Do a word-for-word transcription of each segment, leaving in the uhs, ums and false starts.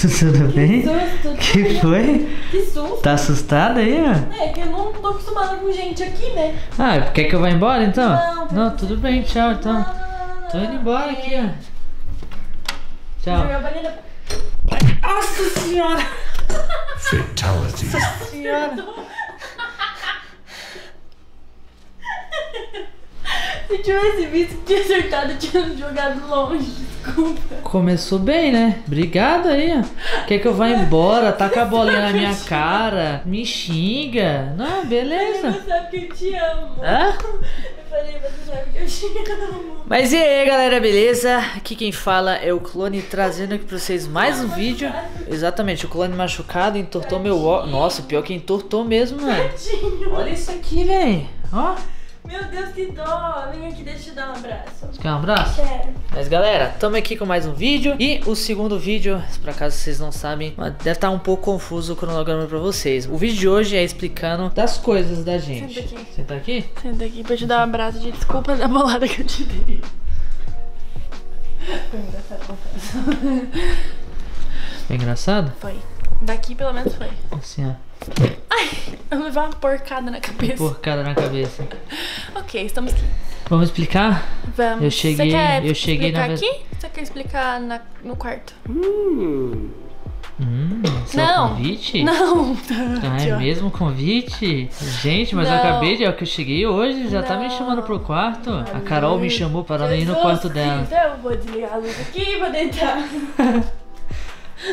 Tudo bem? Susto, que que foi? Que susto. Tá assustada aí, ó? É, que eu não tô acostumada com gente aqui, né? Ah, quer que eu vá embora então? Não, não tudo bem, tchau então. Não, não, não, tô indo embora é. aqui, ó. Tchau. Nossa senhora! Fatality. Nossa senhora! Se tivesse visto, tinha acertado, tinha jogado longe, desculpa. Começou bem, né? Obrigado aí. Quer que eu vá embora, taca a bolinha na minha cara, me xinga. Não, beleza. Você sabe que eu te amo. Hã? Eu falei, você sabe que eu te amo. Mas e aí, galera, beleza? Aqui quem fala é o Clone, trazendo aqui pra vocês mais um vídeo. Exatamente, o Clone machucado, entortou meu óculos. Nossa, pior que entortou mesmo, mano. Olha isso aqui, velho. Ó. Meu Deus, que dó! Vem aqui, deixa eu te dar um abraço. Você quer um abraço? Quero. Mas galera, estamos aqui com mais um vídeo. E o segundo vídeo, pra caso vocês não sabem, deve estar um pouco confuso o cronograma pra vocês. O vídeo de hoje é explicando das coisas da gente. Senta aqui. Senta aqui? Senta aqui pra te dar um abraço, gente. Desculpa a bolada que eu te dei. Foi engraçado, confesso. Foi engraçado? Foi. Daqui pelo menos foi. Assim, ó. Ai, eu levei uma porcada na cabeça. Porcada na cabeça. Ok, estamos aqui. Vamos explicar? Vamos. Eu cheguei, Você quer eu cheguei explicar na... aqui? Você quer explicar na... no quarto? Hum. Hum, não. Convite? Não. Ah, é mesmo convite? Gente, mas não. eu acabei de... É que eu cheguei hoje, já não. tá me chamando pro quarto. Não. A Carol me chamou para ir no quarto dela. Então eu vou desligar a luz aqui e vou deitar.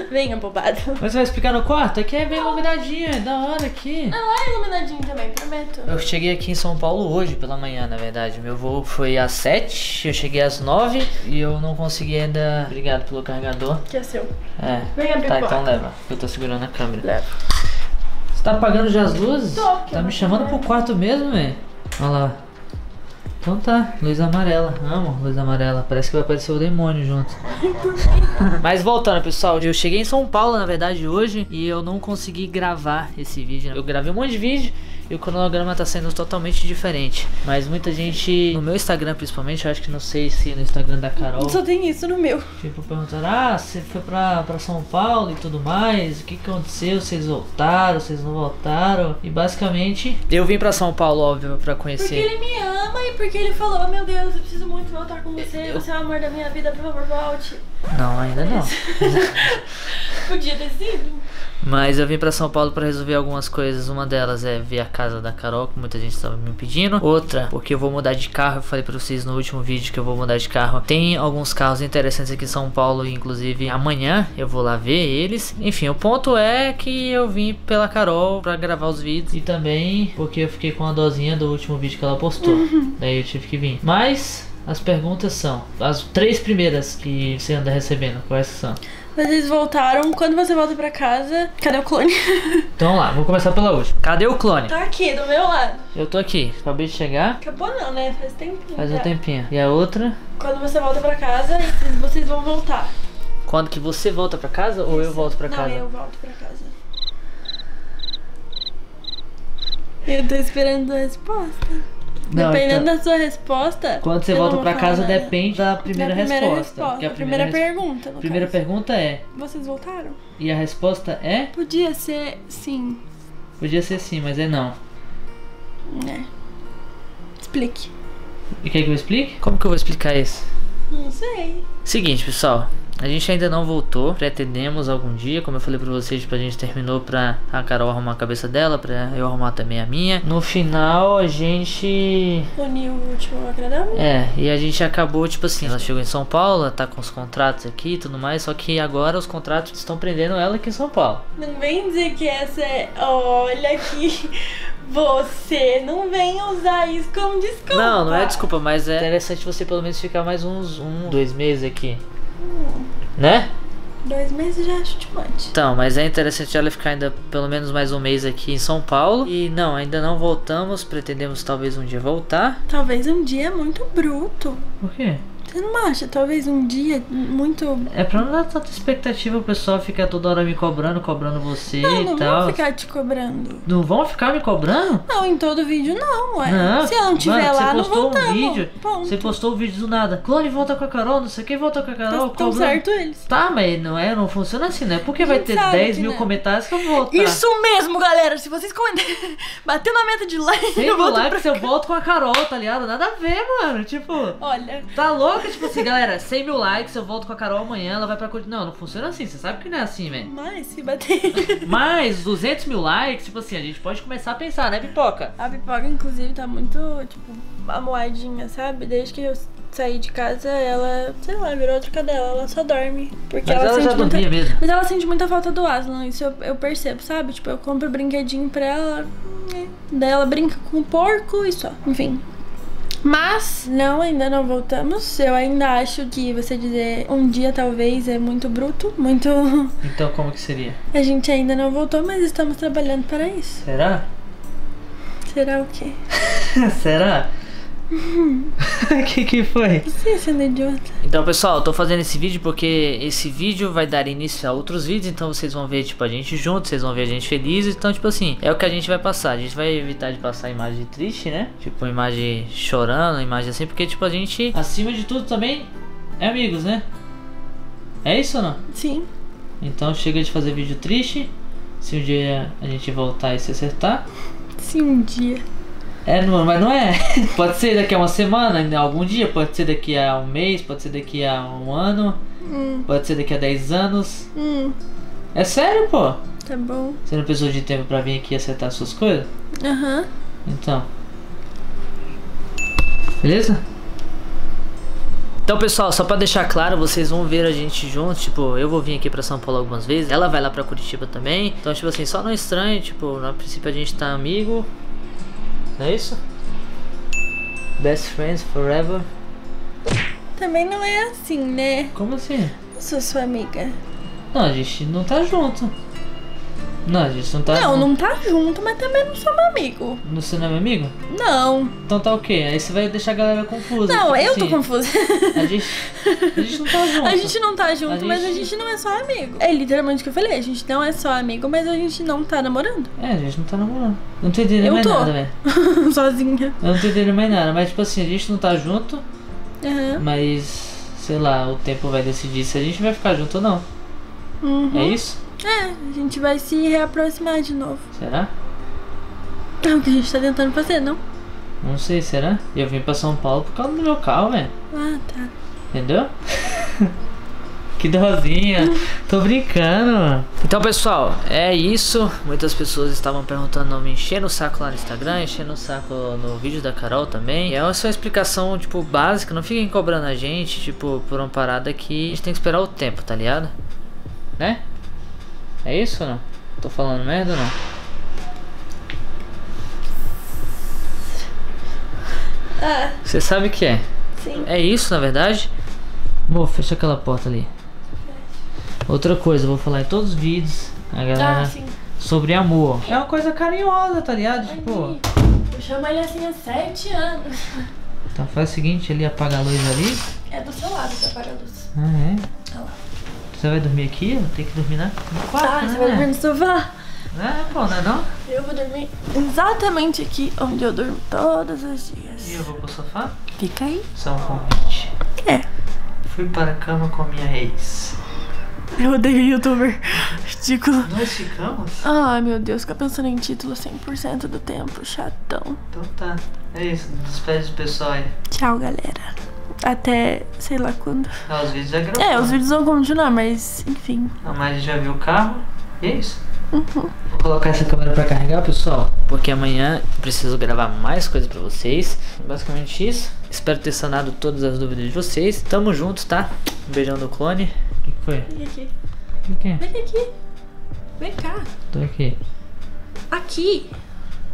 Venha, bobada. Mas você vai explicar no quarto? Aqui é bem iluminadinho, é da hora aqui. Ah, é iluminadinho também, prometo. Eu cheguei aqui em São Paulo hoje pela manhã, na verdade. Meu voo foi às sete, eu cheguei às nove e eu não consegui ainda... Obrigado pelo carregador. Que é seu. É. Vem abrir Tá, então leva. Eu tô segurando a câmera. Leva. Você tá apagando já as luzes? Tô, tá me chamando pro quarto mesmo, velho? Olha lá. Então tá, luz amarela, amo luz amarela, parece que vai aparecer o demônio junto. Mas voltando, pessoal, eu cheguei em São Paulo, na verdade, hoje, e eu não consegui gravar esse vídeo. Eu gravei um monte de vídeo e o cronograma tá sendo totalmente diferente. Mas muita gente, no meu Instagram principalmente, eu acho que não sei se no Instagram da Carol... Só tem isso no meu. Tipo, perguntaram, ah, você foi pra, pra São Paulo e tudo mais, o que que aconteceu, vocês voltaram, vocês não voltaram? E basicamente, eu vim pra São Paulo, óbvio, pra conhecer... Porque ele me ama e porque ele falou, meu Deus, eu preciso muito voltar com você, você é o amor da minha vida, por favor, volte. Não, ainda não. Podia ter sido. Mas eu vim pra São Paulo pra resolver algumas coisas. Uma delas é ver a casa da Carol, que muita gente tava me pedindo. Outra, porque eu vou mudar de carro. Eu falei pra vocês no último vídeo que eu vou mudar de carro. Tem alguns carros interessantes aqui em São Paulo, inclusive amanhã eu vou lá ver eles. Enfim, o ponto é que eu vim pela Carol pra gravar os vídeos. E também porque eu fiquei com a dozinha do último vídeo que ela postou. Uhum. Daí eu tive que vir. Mas... As perguntas são, as três primeiras que você anda recebendo, quais são? Vocês voltaram, quando você volta pra casa, cadê o Clone? Então lá, vou começar pela última. Cadê o Clone? Tá aqui, do meu lado. Eu tô aqui, acabei de chegar. Acabou não, né? Faz tempinho. Faz já. um tempinho. E a outra? Quando você volta pra casa, vocês vão voltar. Quando que você volta pra casa Isso. ou eu volto pra não, casa? Não, eu volto pra casa. Eu tô esperando a resposta. Não, Dependendo então, da sua resposta... Quando você volta pra casa, nada. depende da primeira, da primeira resposta. resposta que a primeira, a primeira res... pergunta, A primeira caso. pergunta é... Vocês voltaram? E a resposta é... Podia ser sim. Podia ser sim, mas é não. É. Explique. E quer que eu explique? Como que eu vou explicar isso? Não sei. Seguinte, pessoal. A gente ainda não voltou, pretendemos algum dia, como eu falei pra vocês, tipo, a gente terminou pra a Carol arrumar a cabeça dela, pra eu arrumar também a minha. No final a gente... uniu o último agradável. É, e a gente acabou, tipo assim, ela chegou em São Paulo, ela tá com os contratos aqui e tudo mais, só que agora os contratos estão prendendo ela aqui em São Paulo. Não vem dizer que essa é... Olha que... Você não vem usar isso como desculpa. Não, não é desculpa, mas é interessante você pelo menos ficar mais uns um, dois meses aqui. Hum. Né? Dois meses já acho demais. Então, mas é interessante ela ficar ainda pelo menos mais um mês aqui em São Paulo. E não, ainda não voltamos, pretendemos talvez um dia voltar. Talvez um dia é muito bruto. Por quê? Você não acha? Talvez um dia muito... É pra não dar tanta expectativa, o pessoal ficar toda hora me cobrando, cobrando você não, não e tal. Não vão ficar te cobrando. Não vão ficar me cobrando? Não, em todo vídeo não, ué. Não. Se ela não tiver mano, lá, você postou não voltamos. Um vídeo, você postou um vídeo do nada. Clone, volta com a Carol, não sei o que, volta com a Carol. Estão certo eles. Tá, mas não, é, não funciona assim, né? Porque vai ter dez mil né? comentários que eu vou voltar. Isso mesmo, galera. Se vocês comentarem, batendo a meta de like, tem eu volto like, se eu volto com a Carol, tá ligado? Nada a ver, mano. Tipo... Olha... Tá louco? Tipo assim, galera, cem mil likes, eu volto com a Carol amanhã, ela vai pra... Não, não funciona assim, você sabe que não é assim, velho. Mas se bater... Mas duzentos mil likes, tipo assim, a gente pode começar a pensar, né, Pipoca? A Pipoca, inclusive, tá muito, tipo, amoadinha, sabe? Desde que eu saí de casa, ela, sei lá, virou outra cadela, ela só dorme. Porque mas ela, ela já sente dormia muita... mesmo. Mas ela sente muita falta do Aslan, isso eu, eu percebo, sabe? Tipo, eu compro brinquedinho pra ela, daí ela brinca com o porco e só, enfim... Mas, não, ainda não voltamos. Eu ainda acho que você dizer um dia talvez é muito bruto, muito... Então como que seria? A gente ainda não voltou, mas estamos trabalhando para isso. Será? Será o quê? Será? Uhum. que que foi? Sim, sendo idiota. Então, pessoal, eu tô fazendo esse vídeo porque esse vídeo vai dar início a outros vídeos. Então vocês vão ver, tipo, a gente junto, vocês vão ver a gente feliz. Então, tipo assim, é o que a gente vai passar. A gente vai evitar de passar imagem triste, né? Tipo, imagem chorando, imagem assim. Porque, tipo, a gente, acima de tudo também, é amigos, né? É isso ou não? Sim. Então chega de fazer vídeo triste. Se um dia a gente voltar e se acertar. Se um dia... É, não, mas não é. Pode ser daqui a uma semana, algum dia, pode ser daqui a um mês, pode ser daqui a um ano, hum. pode ser daqui a dez anos. Hum. É sério, pô? Tá bom. Você não precisou de tempo pra vir aqui acertar suas coisas? Aham. Uhum. Então. Beleza? Então, pessoal, só pra deixar claro, vocês vão ver a gente juntos. Tipo, eu vou vir aqui pra São Paulo algumas vezes, ela vai lá pra Curitiba também. Então, tipo assim, só não estranhe, tipo, no princípio a gente tá amigo. Não é isso? Best friends forever. Também não é assim, né? Como assim? Eu sou sua amiga. Não, a gente não tá junto. Não, a gente não tá junto. Não, não tá junto, mas também não sou meu amigo. Você não é meu amigo? Não. Então tá o quê? Aí você vai deixar a galera confusa. Não, eu tô confusa. A gente, a gente não tá junto. A gente não tá junto, mas a gente não é só amigo. É literalmente o que eu falei, a gente não é só amigo, mas a gente não tá namorando. É, a gente não tá namorando. Não tô entendendo mais nada, velho. Sozinha. Eu não tô entendendo mais nada, mas tipo assim, a gente não tá junto, uhum. mas sei lá, o tempo vai decidir se a gente vai ficar junto ou não. Uhum. É isso? É, a gente vai se reaproximar de novo. Será? É o que a gente tá tentando fazer, não? Não sei, será? Eu vim pra São Paulo por causa do meu carro, velho. Ah, tá. Entendeu? Que dorzinha. Tô brincando. Então, pessoal, é isso. Muitas pessoas estavam perguntando, me enchendo o saco lá no Instagram, enchendo o saco no vídeo da Carol também. E é só uma explicação, tipo, básica. Não fiquem cobrando a gente, tipo, por uma parada que a gente tem que esperar o tempo, tá ligado? Né? É isso ou não? Tô falando merda ou não? Ah. Você sabe o que é? Sim. É isso, na verdade? Amor, fecha aquela porta ali. Outra coisa, eu vou falar em todos os vídeos, a galera, ah, sim. sobre amor. É uma coisa carinhosa, tá ligado? Ai, tipo... Eu chamo ele assim há sete anos. Então faz o seguinte, ele apaga a luz ali. É do seu lado que apaga a luz. Ah, é? Olha lá. Você vai dormir aqui? Tem que dormir na quarto, ah, né? Você vai dormir no sofá? É, bom, não é não? Eu vou dormir exatamente aqui onde eu durmo todos os dias. E eu vou pro sofá? Fica aí. Só um convite. É. Fui para a cama com a minha ex. Eu odeio youtuber. Ridículo. Nós ficamos? Ai, meu Deus, fica pensando em título cem por cento do tempo, chatão. Então tá. É isso, despede do pessoal aí. Tchau, galera. Até sei lá quando. Ah, os vídeos já gravaram. É, os vídeos vão continuar, mas enfim. Ah, mas já viu o carro e é isso. Uhum. Vou colocar essa câmera pra carregar, pessoal, porque amanhã eu preciso gravar mais coisas pra vocês. Basicamente isso. Espero ter sanado todas as dúvidas de vocês. Tamo junto, tá? Um beijão do Clone. O que foi? Vem aqui. O que? Vem aqui. Vem cá. Tô aqui. Aqui.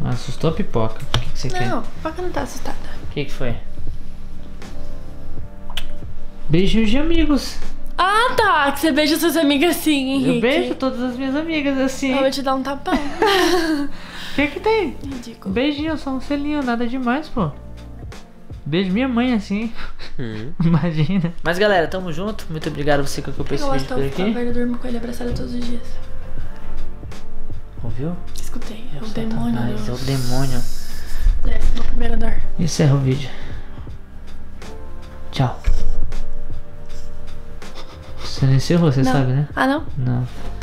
Assustou a Pipoca. O que, que você não, quer? Não, a Pipoca não tá assustada. O que, que foi? Beijos de amigos. Ah, tá. Que você beija suas amigas assim, Henrique. Eu beijo todas as minhas amigas assim. Eu vou te dar um tapão. O que que tem? Ridículo. Beijinho, só um selinho, nada demais, pô. Beijo minha mãe assim. Hum. Imagina. Mas galera, tamo junto. Muito obrigado a você que eu pensei por aqui. Eu durmo com ele abraçado todos os dias. Ouviu? Escutei. É o demônio. É o demônio. É, no primeiro andar. Encerra o vídeo. Tchau. Você não encerrou, você sabe, né? Ah, não? Não.